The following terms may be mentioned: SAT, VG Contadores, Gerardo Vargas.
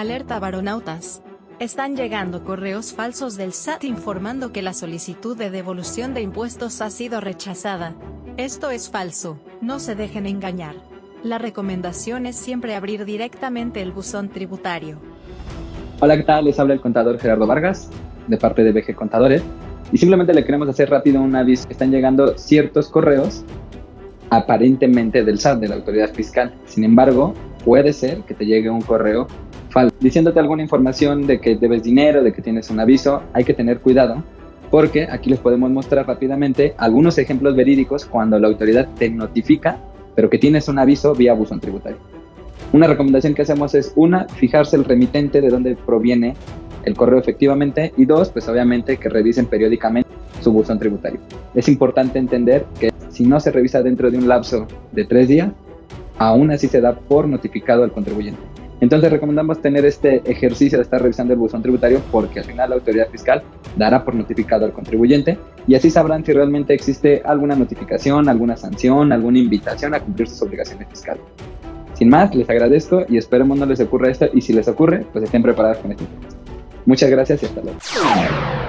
Alerta varonautas. Están llegando correos falsos del SAT informando que la solicitud de devolución de impuestos ha sido rechazada. Esto es falso, no se dejen engañar. La recomendación es siempre abrir directamente el buzón tributario. Hola, ¿qué tal? Les habla el contador Gerardo Vargas, de parte de VG Contadores. Y simplemente le queremos hacer rápido un aviso que están llegando ciertos correos aparentemente del SAT, de la autoridad fiscal. Sin embargo, puede ser que te llegue un correo falso diciéndote alguna información de que debes dinero, de que tienes un aviso. Hay que tener cuidado porque aquí les podemos mostrar rápidamente algunos ejemplos verídicos cuando la autoridad te notifica, pero que tienes un aviso vía buzón tributario. Una recomendación que hacemos es, una, fijarse el remitente de dónde proviene el correo efectivamente, y dos, pues obviamente que revisen periódicamente su buzón tributario. Es importante entender que si no se revisa dentro de un lapso de 3 días, aún así se da por notificado al contribuyente. Entonces recomendamos tener este ejercicio de estar revisando el buzón tributario, porque al final la autoridad fiscal dará por notificado al contribuyente y así sabrán si realmente existe alguna notificación, alguna sanción, alguna invitación a cumplir sus obligaciones fiscales. Sin más, les agradezco y esperemos no les ocurra esto, y si les ocurre, pues estén preparados con este. Muchas gracias y hasta luego.